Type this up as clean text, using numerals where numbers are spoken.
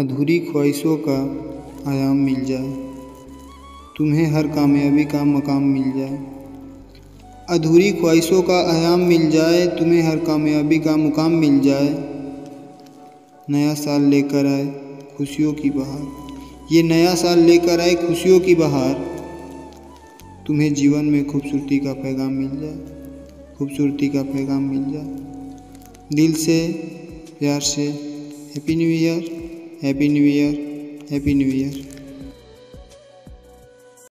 अधूरी ख्वाहिशों का आयाम मिल जाए, तुम्हें हर कामयाबी का मकाम मिल जाए। अधूरी ख्वाहिशों का आयाम मिल जाए, तुम्हें हर कामयाबी का मुकाम मिल जाए। नया साल लेकर आए खुशियों की बहार, ये नया साल लेकर आए खुशियों की बहार, तुम्हें जीवन में खूबसूरती का पैगाम मिल जाए, खूबसूरती का पैगाम मिल जाए। दिल से प्यार से happy new year, happy new year, happy new year.